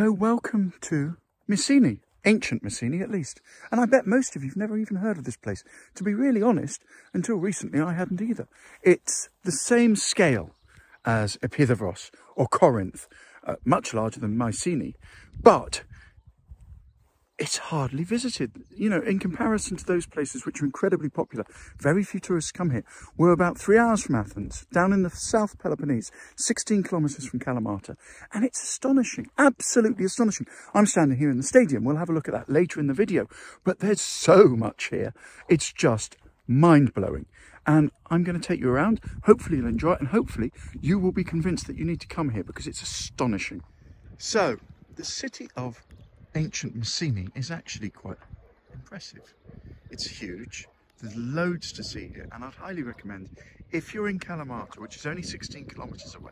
So welcome to Messini, ancient Messini at least. And I bet most of you've never even heard of this place. To be really honest, until recently I hadn't either. It's the same scale as Epidaurus or Corinth, much larger than Mycenae, but it's hardly visited. You know, in comparison to those places which are incredibly popular, very few tourists come here. We're about 3 hours from Athens, down in the South Peloponnese, 16 kilometres from Kalamata. And it's astonishing, absolutely astonishing. I'm standing here in the stadium. We'll have a look at that later in the video. But there's so much here. It's just mind-blowing. And I'm going to take you around. Hopefully you'll enjoy it. And hopefully you will be convinced that you need to come here because it's astonishing. So, the city of ancient Messini is actually quite impressive. It's huge, there's loads to see here, and I'd highly recommend, if you're in Kalamata, which is only 16 kilometers away,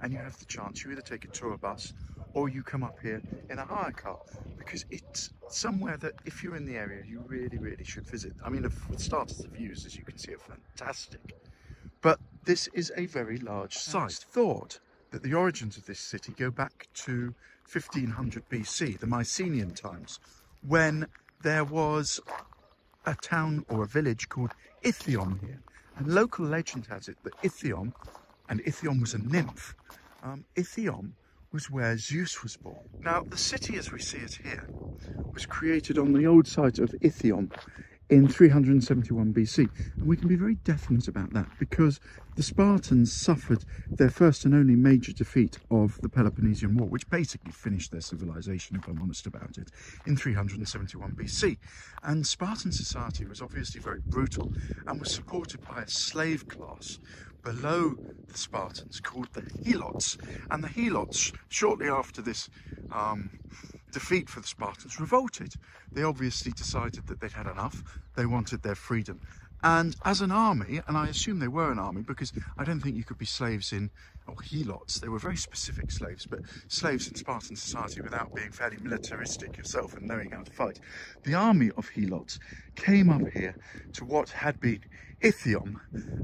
and you have the chance, you either take a tour bus or you come up here in a hire car, because it's somewhere that if you're in the area you really should visit. I mean, for starters, the views, as you can see, are fantastic, but this is a very large site. It's thought that the origins of this city go back to 1500 BC, the Mycenaean times, when there was a town or a village called Ithion here. And local legend has it that Ithion was a nymph. Ithion was where Zeus was born. Now, the city as we see it here was created on the old site of Ithion in 371 BC, and we can be very definite about that because the Spartans suffered their first and only major defeat of the Peloponnesian War, which basically finished their civilization, if I'm honest about it, in 371 BC. And Spartan society was obviously very brutal and was supported by a slave class below the Spartans called the Helots. And the Helots, shortly after this defeat for the Spartans, revolted. They obviously decided that they'd had enough. They wanted their freedom. And as an army, and I assume they were an army because I don't think you could be slaves in, or helots, they were very specific slaves, but slaves in Spartan society without being fairly militaristic yourself and knowing how to fight. The army of helots came up here to what had been Ithion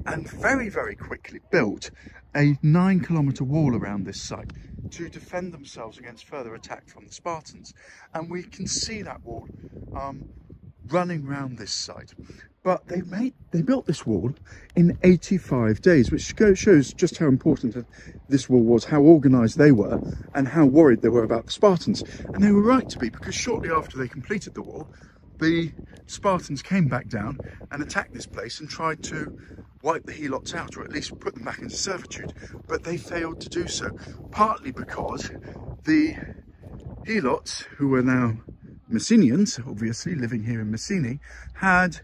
and very quickly built a 9-kilometre wall around this site to defend themselves against further attack from the Spartans. And we can see that wall running round this site. But they built this wall in 85 days, which shows just how important this wall was, how organised they were, and how worried they were about the Spartans. And they were right to be, because shortly after they completed the wall, the Spartans came back down and attacked this place and tried to wipe the Helots out, or at least put them back into servitude. But they failed to do so, partly because the Helots, who were now Messenians, obviously living here in Messini, had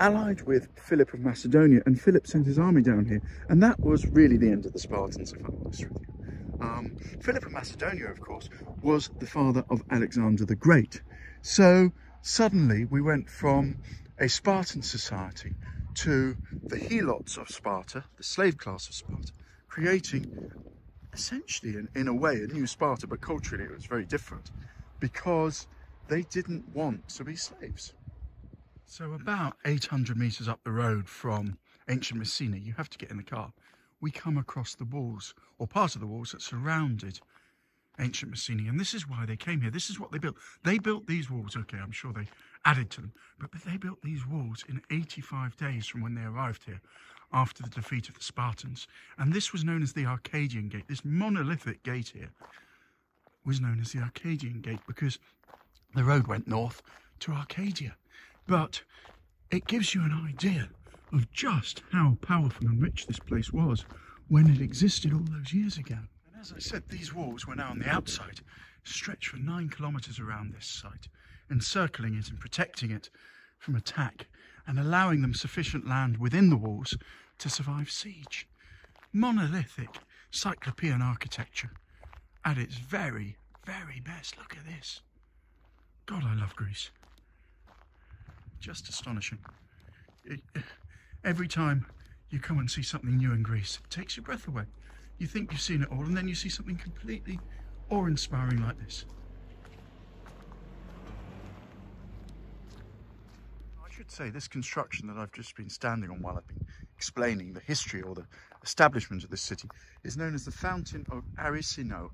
allied with Philip of Macedonia, and Philip sent his army down here, and that was really the end of the Spartans, if I'm honest with you. Philip of Macedonia, of course, was the father of Alexander the Great. So suddenly we went from a Spartan society to the Helots of Sparta, the slave class of Sparta, creating essentially, in a way, a new Sparta, but culturally it was very different because they didn't want to be slaves. So about 800 metres up the road from ancient Messina, you have to get in the car, we come across the walls, or part of the walls that surrounded ancient Messenia, and this is why they came here. This is what they built. They built these walls, okay, I'm sure they added to them, but they built these walls in 85 days from when they arrived here after the defeat of the Spartans. And this was known as the Arcadian Gate. This monolithic gate here was known as the Arcadian Gate because the road went north to Arcadia. But it gives you an idea of just how powerful and rich this place was when it existed all those years ago. And as I said, these walls were now on the outside, stretched for 9 kilometres around this site, encircling it and protecting it from attack and allowing them sufficient land within the walls to survive siege. Monolithic Cyclopean architecture at its very best. Look at this. God, I love Greece. Just astonishing. Every time you come and see something new in Greece, it takes your breath away. You think you've seen it all, and then you see something completely awe-inspiring like this. I should say this construction that I've just been standing on while I've been explaining the history or the establishment of this city is known as the Fountain of Arisino.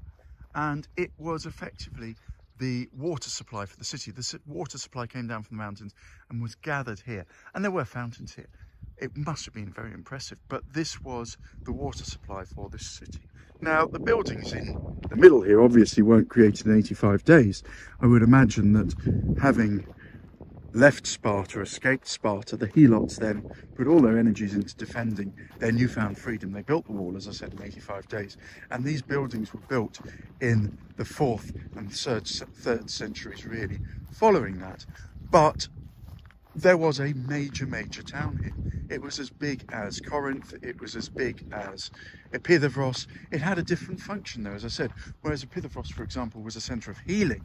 and it was effectively the water supply for the city. The water supply came down from the mountains and was gathered here, and there were fountains here. It must have been very impressive, but this was the water supply for this city. Now, the buildings in the middle here obviously weren't created in 85 days. I would imagine that having left Sparta, escaped Sparta, the Helots then put all their energies into defending their newfound freedom. They built the wall, as I said, in 85 days. And these buildings were built in the 4th and 3rd centuries, really, following that. But there was a major, major town here. It was as big as Corinth. It was as big as Epidaurus. It had a different function, though, as I said. Whereas Epidaurus, for example, was a centre of healing,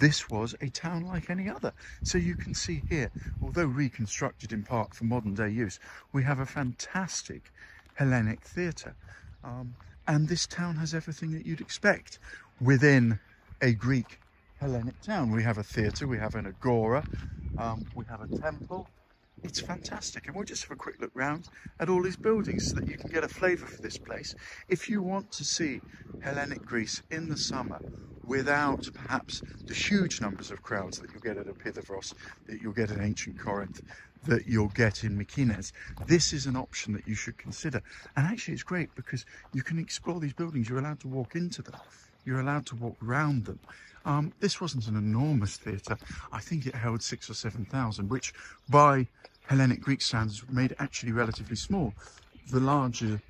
this was a town like any other. So you can see here, although reconstructed in part for modern day use, we have a fantastic Hellenic theatre. And this town has everything that you'd expect within a Greek Hellenic town. We have a theatre, we have an agora, we have a temple. It's fantastic. And we'll just have a quick look round at all these buildings so that you can get a flavour for this place. If you want to see Hellenic Greece in the summer without perhaps the huge numbers of crowds that you'll get at Epidaurus, that you'll get in ancient Corinth, that you'll get in Mykines, this is an option that you should consider. And actually it's great because you can explore these buildings. You're allowed to walk into them. You're allowed to walk round them. This wasn't an enormous theatre. I think it held 6,000 or 7,000, which by Hellenic Greek standards made it actually relatively small. The larger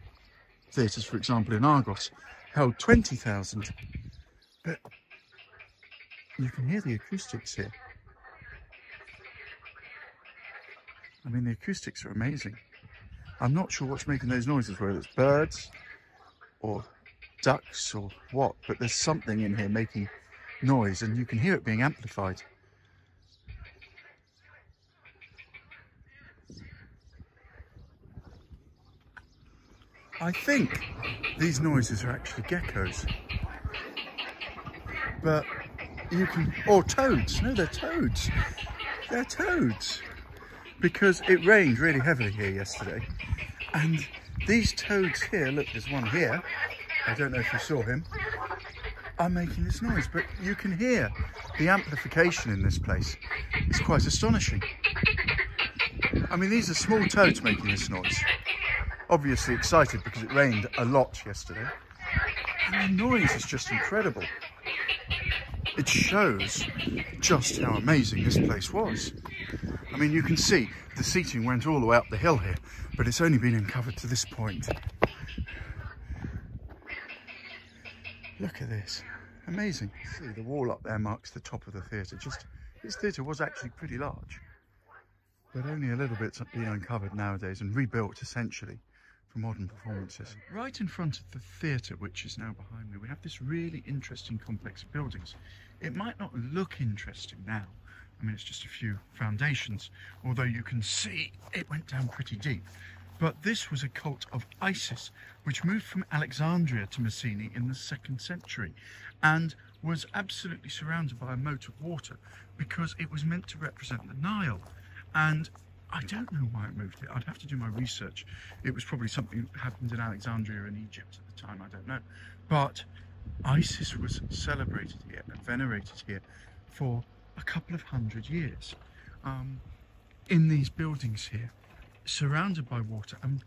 theatres, for example, in Argos held 20,000. But you can hear the acoustics here. I mean, the acoustics are amazing. I'm not sure what's making those noises, whether it's birds or ducks or what, but there's something in here making noise, and you can hear it being amplified. I think these noises are actually geckos, but you can, or toads. No, they're toads. They're toads, because it rained really heavily here yesterday, and these toads here, look, there's one here, I don't know if you saw him, are making this noise, but you can hear the amplification in this place. It's quite astonishing. I mean, these are small toads making this noise, obviously excited because it rained a lot yesterday, and the noise is just incredible. It shows just how amazing this place was. I mean, you can see the seating went all the way up the hill here, but it's only been uncovered to this point. Look at this, amazing. See, the wall up there marks the top of the theatre. Just, this theatre was actually pretty large, but only a little bit's been uncovered nowadays and rebuilt essentially for modern performances. Right in front of the theatre, which is now behind me, we have this really interesting complex of buildings. It might not look interesting now. I mean, it's just a few foundations, although you can see it went down pretty deep. But this was a cult of Isis, which moved from Alexandria to Messini in the 2nd century and was absolutely surrounded by a moat of water because it was meant to represent the Nile. And I don't know why it moved it. I'd have to do my research. It was probably something that happened in Alexandria in Egypt at the time, I don't know. But Isis was celebrated here and venerated here for a couple of hundred years in these buildings here, surrounded by water. And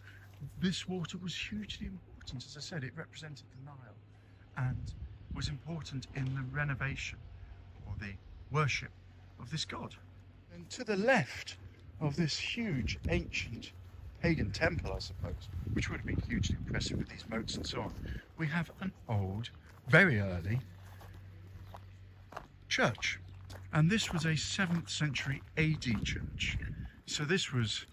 this water was hugely important. As I said, it represented the Nile and was important in the renovation or the worship of this god. And to the left of this huge ancient pagan temple, I suppose, which would have been hugely impressive with these moats and so on, we have an old, very early church. And this was a 7th century AD church. So this was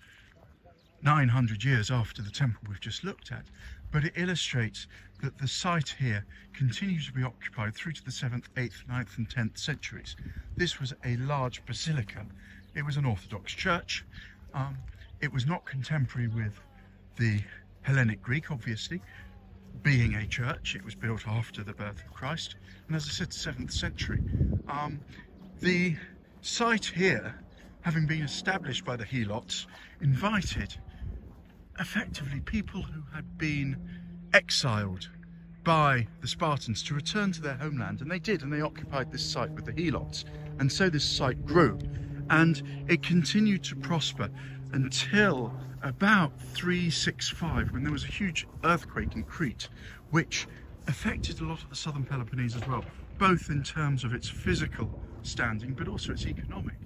900 years after the temple we've just looked at, but it illustrates that the site here continues to be occupied through to the 7th, 8th, 9th and 10th centuries. This was a large basilica. It was an Orthodox church. It was not contemporary with the Hellenic Greek, obviously. Being a church, it was built after the birth of Christ, and as I said, 7th century. The site here, having been established by the Helots, invited effectively people who had been exiled by the Spartans to return to their homeland, and they did, and they occupied this site with the Helots, and so this site grew, and it continued to prosper until about 365, when there was a huge earthquake in Crete, which affected a lot of the southern Peloponnese as well, both in terms of its physical standing, but also its economic.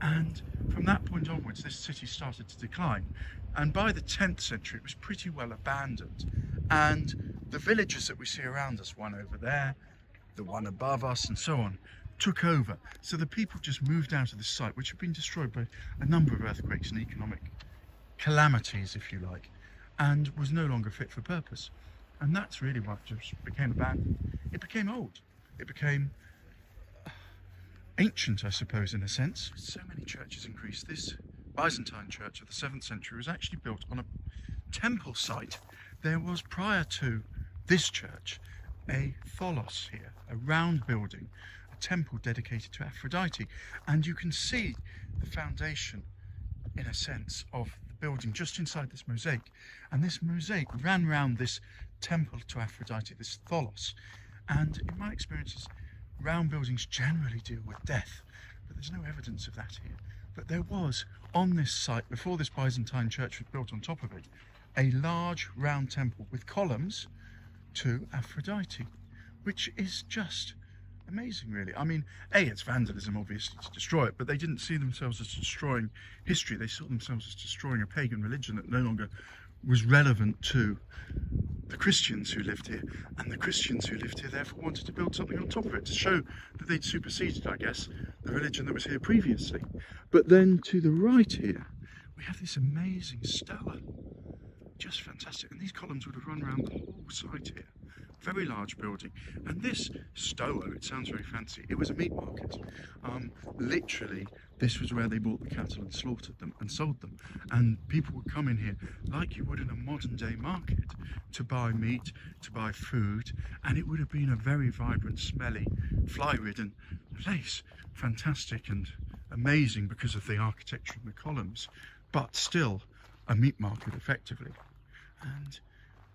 And from that point onwards, this city started to decline. And by the 10th century, it was pretty well abandoned. And the villages that we see around us, one over there, the one above us, and so on, took over. So the people just moved out of this site, which had been destroyed by a number of earthquakes and economic calamities, if you like, and was no longer fit for purpose. And that's really what just became abandoned. It became old. It became ancient, I suppose, in a sense. So many churches in Greece. This Byzantine church of the 7th century was actually built on a temple site. There was, prior to this church, a tholos here, a round building, a temple dedicated to Aphrodite. And you can see the foundation, in a sense, of the building just inside this mosaic. And this mosaic ran round this temple to Aphrodite, this tholos. And in my experiences, round buildings generally deal with death, but there's no evidence of that here. But there was, on this site, before this Byzantine church was built on top of it, a large round temple with columns to Aphrodite, which is just amazing, really. I mean, A, it's vandalism, obviously, to destroy it, but they didn't see themselves as destroying history. They saw themselves as destroying a pagan religion that no longer was relevant to the Christians who lived here, and the Christians who lived here therefore wanted to build something on top of it to show that they'd superseded, I guess, the religion that was here previously. But then to the right here, we have this amazing stela, just fantastic, and these columns would have run around the whole site here. Very large building. And this stoa, it sounds very fancy, it was a meat market. Literally, this was where they bought the cattle and slaughtered them and sold them. And people would come in here, like you would in a modern day market, to buy meat, to buy food, and it would have been a very vibrant, smelly, fly-ridden place. Fantastic and amazing because of the architecture and the columns, but still a meat market effectively. And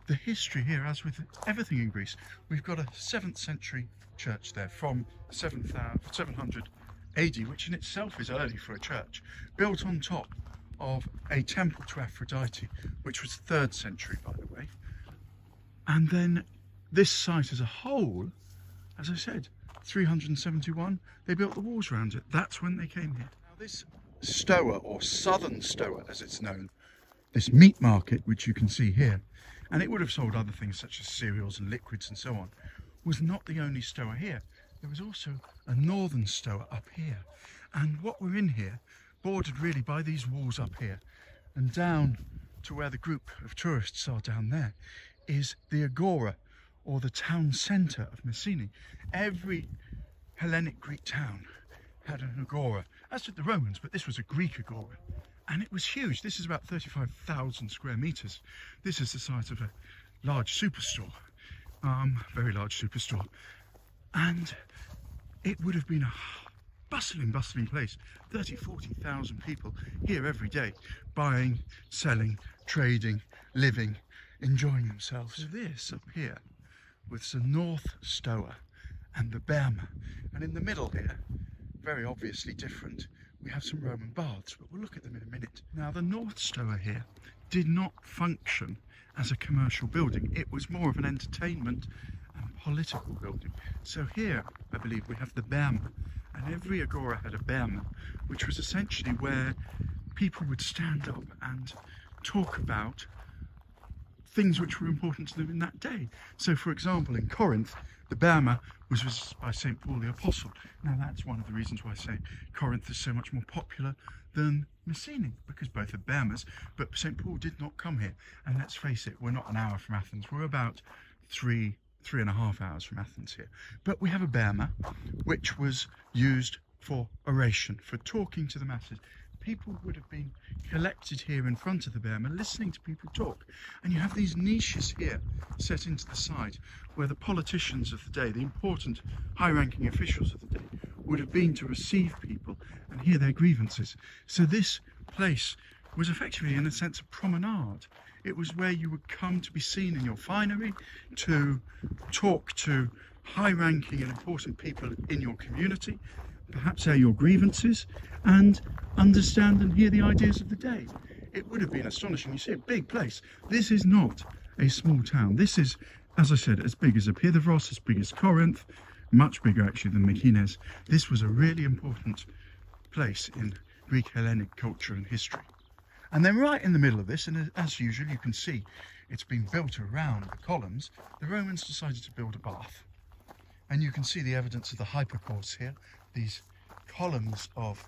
the history here, as with everything in Greece, we've got a 7th century church there from 700 AD, which in itself is early for a church, built on top of a temple to Aphrodite, which was 3rd century, by the way. And then this site as a whole, as I said, 371, they built the walls around it. That's when they came here. Now this stoa, or southern stoa as it's known, this meat market, which you can see here, and it would have sold other things such as cereals and liquids and so on, was not the only stoa here. There was also a northern stoa up here. And what we're in here, bordered really by these walls up here, and down to where the group of tourists are down there, is the Agora, or the town centre of Messini. Every Hellenic Greek town had an agora, as did the Romans, but this was a Greek agora. And it was huge. This is about 35,000 square meters. This is the site of a large superstore, very large superstore. And it would have been a bustling, bustling place. 30,000, 40,000 people here every day, buying, selling, trading, living, enjoying themselves. So this up here was the north stoa and the bema. And in the middle here, very obviously different, we have some Roman baths, but we'll look at them in a minute. Now, the north stoa here did not function as a commercial building. It was more of an entertainment and political building. So here, I believe, we have the bema, and every agora had a bema, which was essentially where people would stand up and talk about things which were important to them in that day. So, for example, in Corinth, the bema was visited by St. Paul the Apostle. Now, that's one of the reasons why St. Corinth is so much more popular than Messini, because both are bemas, but St. Paul did not come here. And let's face it, we're not an hour from Athens. We're about three and a half hours from Athens here. But we have a bema, which was used for oration, for talking to the masses. People would have been collected here in front of the bema, listening to people talk. And you have these niches here set into the side where the politicians of the day, the important high-ranking officials of the day, would have been to receive people and hear their grievances. So this place was effectively, in a sense, a promenade. It was where you would come to be seen in your finery, to talk to high-ranking and important people in your community, perhaps air your grievances, and understand and hear the ideas of the day. It would have been astonishing. You see a big place. This is not a small town. This is, as I said, as big as Epidaurus, as big as Corinth, much bigger actually than Mykines. This was a really important place in Greek Hellenic culture and history. And then right in the middle of this, and as usual you can see it's been built around the columns, the Romans decided to build a bath. And you can see the evidence of the hypercores here, these columns of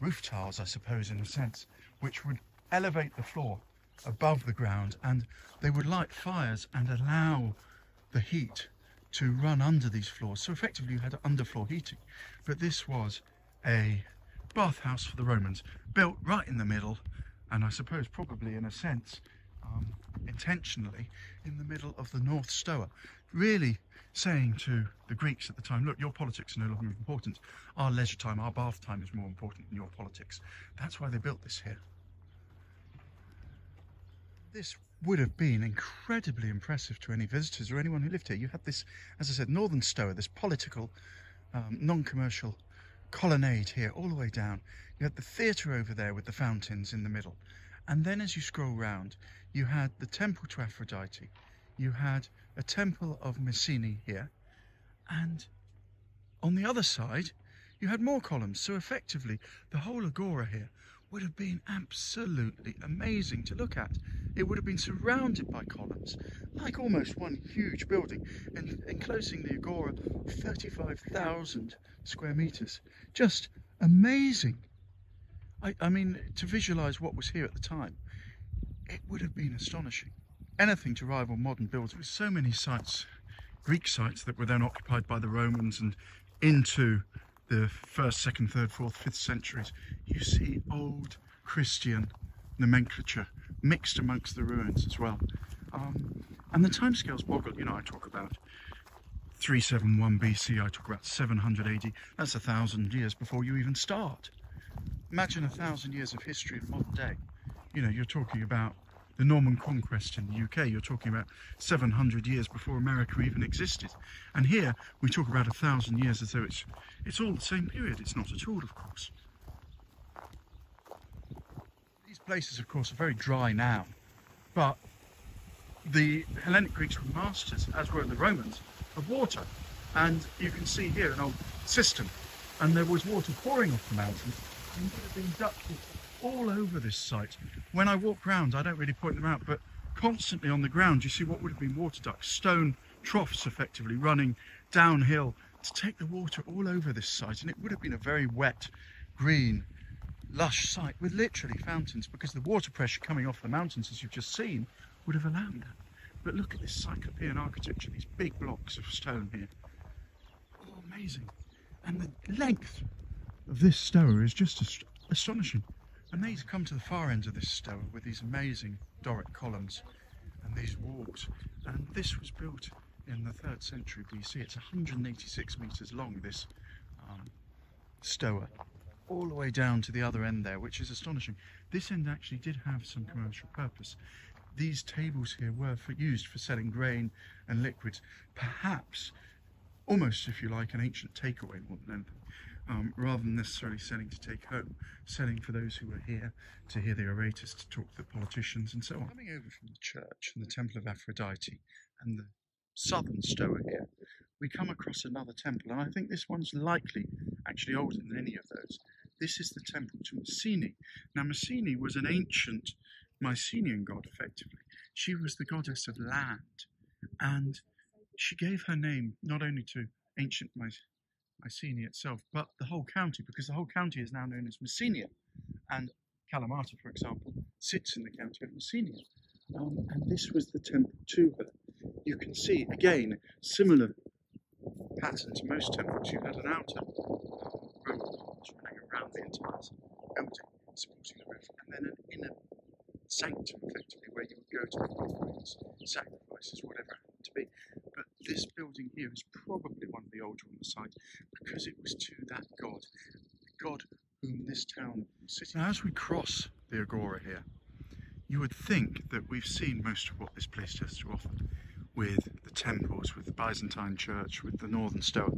roof tiles, I suppose, in a sense, which would elevate the floor above the ground, and they would light fires and allow the heat to run under these floors. So effectively you had underfloor heating. But this was a bathhouse for the Romans, built right in the middle, and I suppose probably in a sense intentionally in the middle of the North Stoa, really saying to the Greeks at the time, look, your politics are no longer important, our leisure time, our bath time is more important than your politics. That's why they built this here. This would have been incredibly impressive to any visitors or anyone who lived here. You had this, as I said, northern stoa, this political, non-commercial colonnade here all the way down. You had the theatre over there with the fountains in the middle. And then as you scroll round, you had the temple to Aphrodite. You had a temple of Messini here. And on the other side, you had more columns. So effectively, the whole Agora here would have been absolutely amazing to look at. It would have been surrounded by columns, like almost one huge building, and enclosing the Agora 35,000 square meters. Just amazing. I mean, to visualize what was here at the time, it would have been astonishing. Anything to rival modern builds, with so many sites, Greek sites that were then occupied by the Romans and into the 1st, 2nd, 3rd, 4th, 5th centuries, you see old Christian nomenclature mixed amongst the ruins as well. And the timescales boggle, you know, I talk about 371 BC, I talk about 700 AD, that's 1,000 years before you even start. Imagine 1,000 years of history in modern day. You know, you're talking about the Norman Conquest in the UK, you're talking about 700 years before America even existed. And here we talk about 1,000 years as though it's all the same period. It's not at all, of course. These places, of course, are very dry now, but the Hellenic Greeks were masters, as were the Romans, of water. And you can see here an old cistern, and there was water pouring off the mountain, and it would have been ducted all over this site. When I walk round, I don't really point them out, but constantly on the ground you see what would have been water ducts, stone troughs effectively running downhill to take the water all over this site. And it would have been a very wet, green, lush site with literally fountains, because the water pressure coming off the mountains, as you've just seen, would have allowed that. But look at this Cyclopean architecture, these big blocks of stone here. Oh, amazing. And the length of this stoa is just astonishing. And these come to the far end of this stoa with these amazing Doric columns and these walls. And this was built in the 3rd century BC. It's 186 metres long, this stoa, all the way down to the other end there, which is astonishing. This end actually did have some commercial purpose. These tables here were used for selling grain and liquids, perhaps almost, if you like, an ancient takeaway more than anything. Rather than necessarily selling to take home, selling for those who were here to hear the orators, to talk to the politicians and so on. Coming over from the church and the temple of Aphrodite and the southern stoa here, we come across another temple, and I think this one's likely actually older than any of those. This is the temple to Messini. Now Messini was an ancient Mycenaean god, effectively. She was the goddess of land, and she gave her name not only to ancient Mycenae itself, but the whole county, because the whole county is now known as Messenia, and Kalamata, for example, sits in the county of Messenia. And this was the temple to her. You can see, again, similar pattern to most temples. You had an outer Roman arch running around the entire building, supporting the roof, and then an inner sanctum, effectively, where you would go to offerings, sacrifices, whatever it happened to be. But this building here is probably one of the older on the site, because it was to that god, the god whom this town was sitting. Now, as we cross the Agora here, you would think that we've seen most of what this place has to offer, with the temples, with the Byzantine church, with the northern stoa,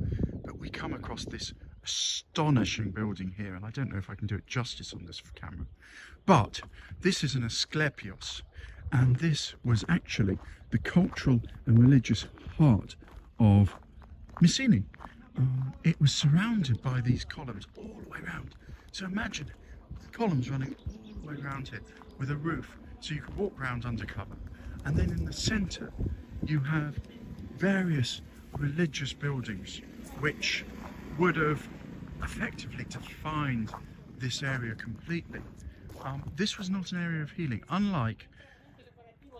but we come across this astonishing building here, and I don't know if I can do it justice on this camera, but this is an Asclepius, and this was actually the cultural and religious heart of Messini. It was surrounded by these columns all the way around, so imagine the columns running all the way around it with a roof so you could walk around undercover, and then in the centre you have various religious buildings which would have effectively defined this area completely. This was not an area of healing, unlike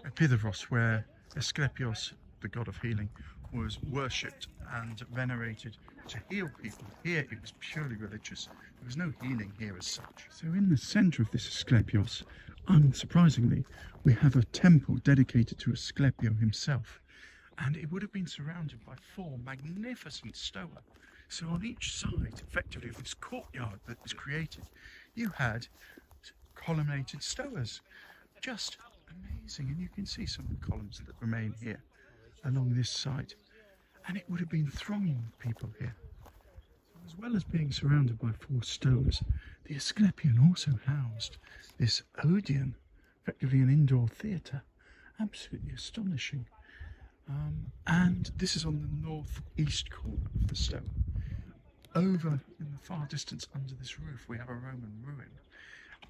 Epidaurus, where Asclepius, the god of healing, was worshipped and venerated to heal people. Here it was purely religious. There was no healing here as such. So in the centre of this Asclepius, unsurprisingly, we have a temple dedicated to Asclepius himself, and it would have been surrounded by four magnificent stoa. So on each side, effectively, of this courtyard that was created, you had columnated stoas. Just amazing, and you can see some of the columns that remain here along this side, and it would have been thronging with people here. So as well as being surrounded by four stoas, the Asclepion also housed this Odeon, effectively an indoor theatre. Absolutely astonishing. And this is on the northeast corner of the stoa. Over in the far distance under this roof we have a Roman ruin,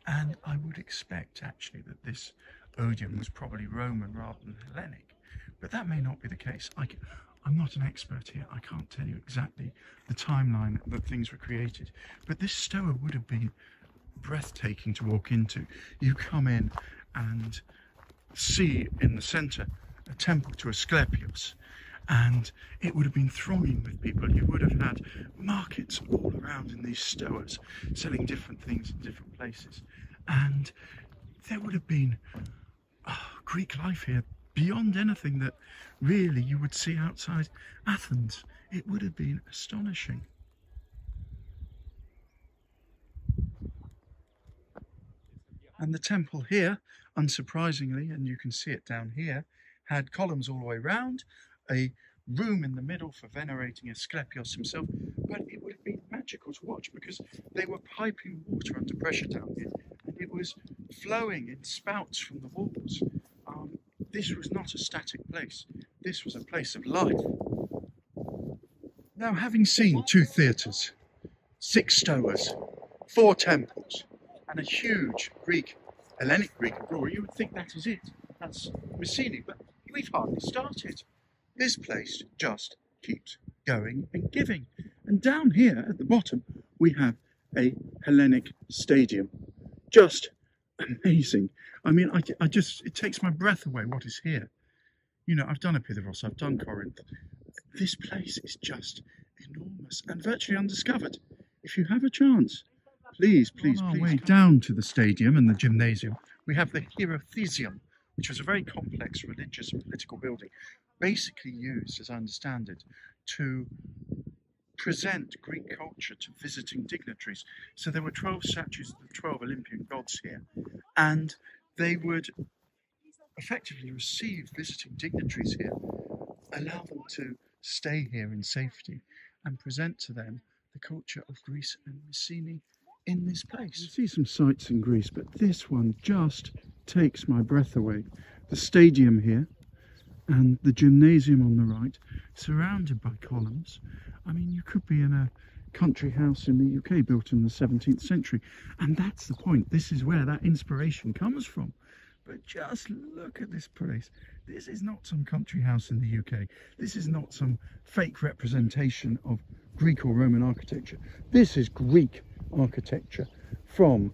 and I would expect actually that this Odeon was probably Roman rather than Hellenic, but that may not be the case. I'm not an expert here, I can't tell you exactly the timeline that things were created, but this stoa would have been breathtaking to walk into. You come in and see in the centre a temple to Asclepius, and it would have been thronging with people. You would have had markets all around in these stoas selling different things in different places, and there would have been Greek life here beyond anything that really you would see outside Athens. It would have been astonishing. And the temple here, unsurprisingly, and you can see it down here, had columns all the way round, a room in the middle for venerating Asclepius himself, but it would have been magical to watch because they were piping water under pressure down here, and it was flowing in spouts from the walls. This was not a static place, this was a place of life. Now, having seen two theatres, six stoas, four temples, and a huge Greek, Hellenic Greek Agora, you would think that is it, that's Messini, but we've hardly started. This place just keeps going and giving. And down here at the bottom, we have a Hellenic stadium. Just amazing. I mean, I just, it takes my breath away what is here. You know, I've done Epidaurus, I've done Corinth. This place is just enormous and virtually undiscovered. If you have a chance, please, please, please. On our way down to the stadium and the gymnasium, we have the Hierothesium, which was a very complex religious and political building, basically used, as I understand it, to present Greek culture to visiting dignitaries. So there were 12 statues of the 12 Olympian gods here, and they would effectively receive visiting dignitaries here, allow them to stay here in safety, and present to them the culture of Greece and Messenia in this place. You see some sights in Greece, but this one just takes my breath away. The stadium here and the gymnasium on the right, surrounded by columns. I mean, you could be in a country house in the UK built in the 17th century, and that's the point. This is where that inspiration comes from. But just look at this place. This is not some country house in the UK. This is not some fake representation of Greek or Roman architecture. This is Greek architecture from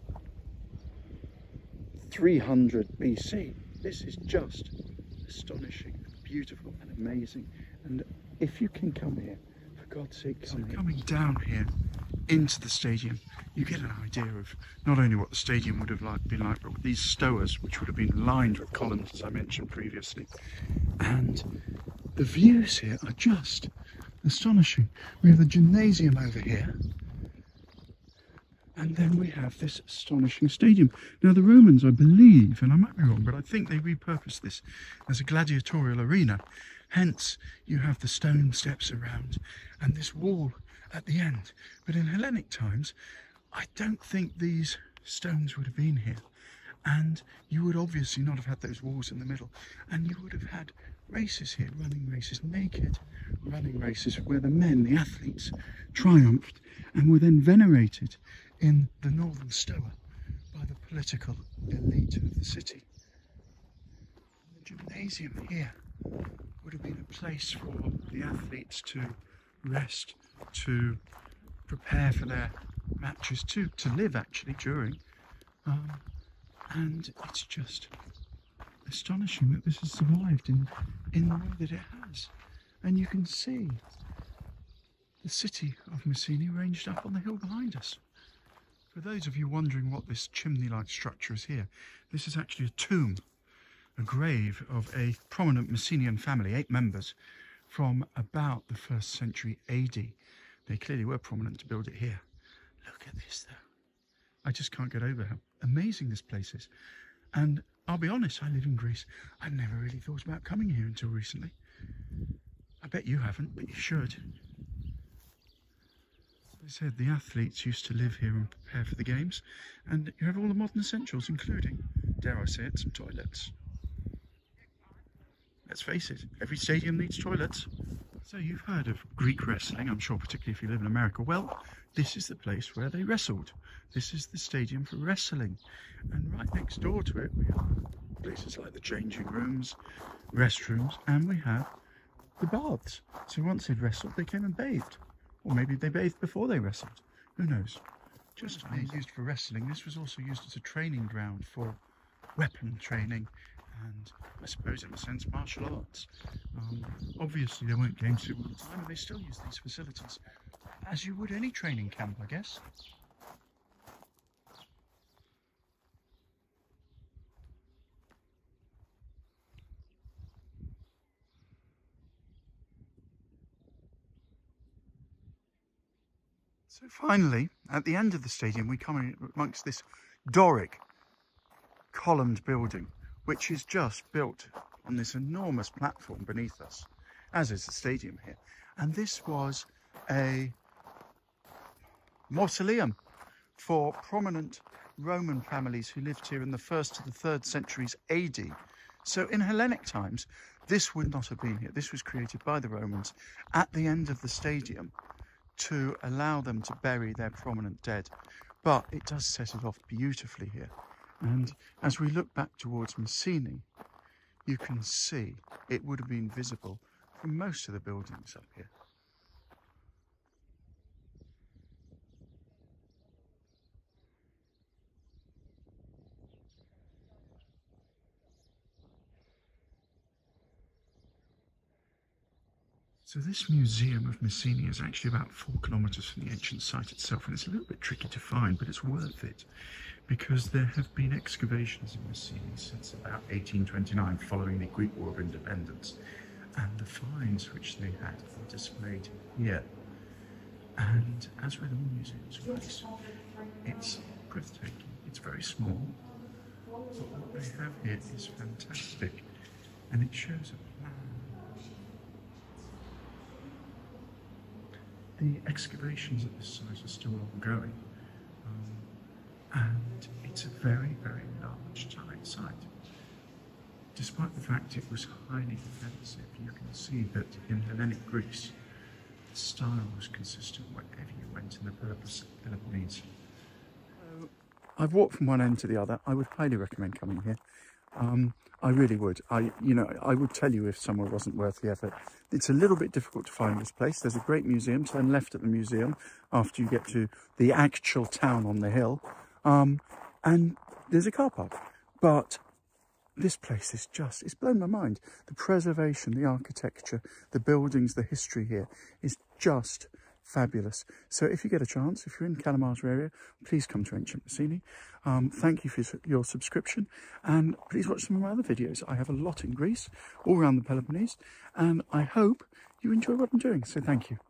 300 BC. This is just astonishing, beautiful and amazing, and if you can come here, for God's sake, come here. So coming down here into the stadium, you get an idea of not only what the stadium would have been like, but these stoas, which would have been lined with columns, as I mentioned previously. And the views here are just astonishing. We have the gymnasium over here, And then we have this astonishing stadium. Now the Romans, I believe, and I might be wrong, but I think they repurposed this as a gladiatorial arena. Hence, you have the stone steps around and this wall at the end. But in Hellenic times, I don't think these stones would have been here. And you would obviously not have had those walls in the middle. And you would have had races here, running races naked, running races where the men, the athletes, triumphed and were then venerated in the northern Stoa by the political elite of the city. The gymnasium here would have been a place for the athletes to rest, to prepare for their matches, to live actually during. And it's just astonishing that this has survived in the way that it has. And you can see the city of Messenia ranged up on the hill behind us. For those of you wondering what this chimney-like structure is here, this is actually a tomb, a grave of a prominent Messenian family, 8 members, from about the 1st century AD. They clearly were prominent to build it here. Look at this though. I just can't get over how amazing this place is. And I'll be honest, I live in Greece. I never really thought about coming here until recently. I bet you haven't, but you should. They said the athletes used to live here and prepare for the games, and you have all the modern essentials, including, dare I say it, some toilets. Let's face it, every stadium needs toilets. So you've heard of Greek wrestling, I'm sure, particularly if you live in America. Well, this is the place where they wrestled. This is the stadium for wrestling. And right next door to it, we have places like the changing rooms, restrooms, and we have the baths. So once they'd wrestled, they came and bathed. Or maybe they bathed before they wrestled. Who knows? Just as being used for wrestling, this was also used as a training ground for weapon training and, I suppose, in a sense, martial arts. Obviously, there weren't games all the time, and they still use these facilities, as you would any training camp, I guess. So finally, at the end of the stadium, we come in amongst this Doric columned building, which is just built on this enormous platform beneath us, as is the stadium here. And this was a mausoleum for prominent Roman families who lived here in the 1st to the 3rd centuries AD. So in Hellenic times, this would not have been here. This was created by the Romans at the end of the stadium to allow them to bury their prominent dead. But it does set it off beautifully here. And as we look back towards Messini, you can see it would have been visible from most of the buildings up here. So this museum of Messenia is actually about 4 kilometres from the ancient site itself, and it's a little bit tricky to find, but it's worth it because there have been excavations in Messenia since about 1829 following the Greek War of Independence, and the finds which they had are displayed here. And as with all museums of Greece, it's breathtaking. It's very small, but what they have here is fantastic, and it shows a plan. The excavations at this site are still ongoing, and it's a very, very large tight site. Despite the fact it was highly defensive, you can see that in Hellenic Greece, the style was consistent wherever you went in the Peloponnese. I've walked from one end to the other. I would highly recommend coming here. I really would. I would tell you if somewhere wasn't worth the effort. It's a little bit difficult to find this place. There's a great museum. Turn left at the museum after you get to the actual town on the hill. And there's a car park. But this place is just, it's blown my mind. The preservation, the architecture, the buildings, the history here is just fabulous. So if you get a chance, if you're in Kalamata area, please come to ancient Messenia. Thank you for your subscription, and please watch some of my other videos. I have a lot in Greece, all around the Peloponnese, and I hope you enjoy what I'm doing. So thank you.